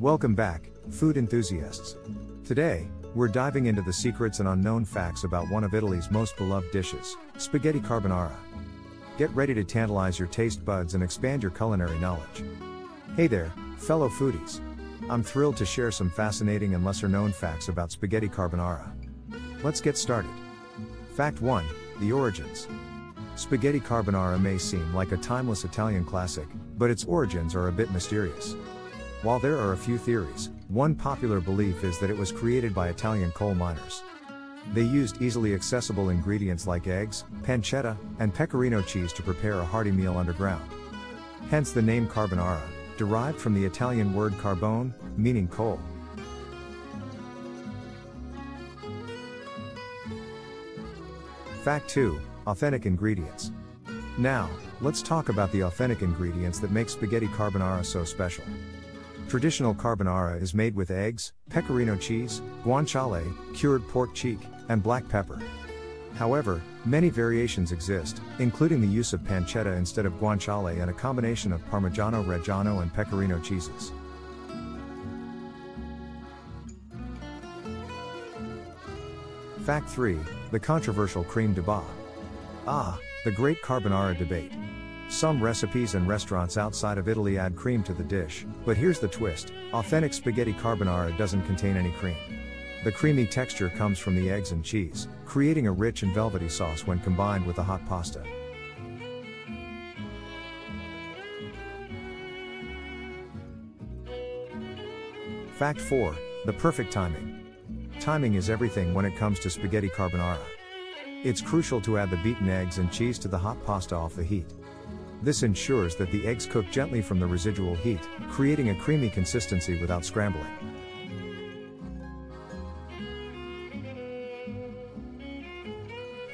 Welcome back, food enthusiasts. Today, we're diving into the secrets and unknown facts about one of Italy's most beloved dishes, spaghetti carbonara. Get ready to tantalize your taste buds and expand your culinary knowledge. Hey there, fellow foodies. I'm thrilled to share some fascinating and lesser-known facts about spaghetti carbonara. Let's get started. Fact 1, the origins. Spaghetti carbonara may seem like a timeless Italian classic, but its origins are a bit mysterious. While there are a few theories, one popular belief is that it was created by Italian coal miners. They used easily accessible ingredients like eggs, pancetta, and pecorino cheese to prepare a hearty meal underground. Hence the name carbonara, derived from the Italian word carbone, meaning coal. Fact 2, authentic ingredients. Now, let's talk about the authentic ingredients that make spaghetti carbonara so special. Traditional carbonara is made with eggs, pecorino cheese, guanciale, cured pork cheek, and black pepper. However, many variations exist, including the use of pancetta instead of guanciale and a combination of Parmigiano-Reggiano and pecorino cheeses. Fact 3, the controversial crème de bas. The great carbonara debate. Some recipes and restaurants outside of Italy add cream to the dish, but here's the twist, authentic spaghetti carbonara doesn't contain any cream. The creamy texture comes from the eggs and cheese, creating a rich and velvety sauce when combined with the hot pasta. Fact 4, the perfect timing. Timing is everything when it comes to spaghetti carbonara. It's crucial to add the beaten eggs and cheese to the hot pasta off the heat. This ensures that the eggs cook gently from the residual heat, creating a creamy consistency without scrambling.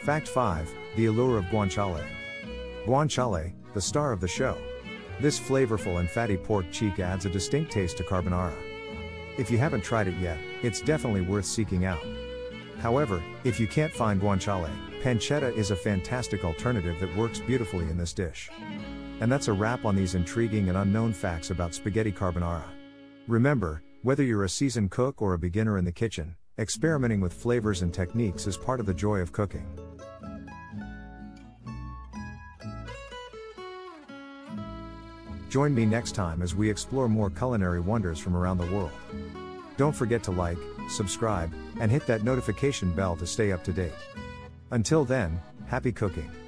Fact 5, the allure of guanciale. Guanciale, the star of the show. This flavorful and fatty pork cheek adds a distinct taste to carbonara. If you haven't tried it yet, it's definitely worth seeking out. However, if you can't find guanciale, pancetta is a fantastic alternative that works beautifully in this dish. And that's a wrap on these intriguing and unknown facts about spaghetti carbonara. Remember, whether you're a seasoned cook or a beginner in the kitchen, experimenting with flavors and techniques is part of the joy of cooking. Join me next time as we explore more culinary wonders from around the world. Don't forget to like, subscribe, and hit that notification bell to stay up to date. Until then, happy cooking!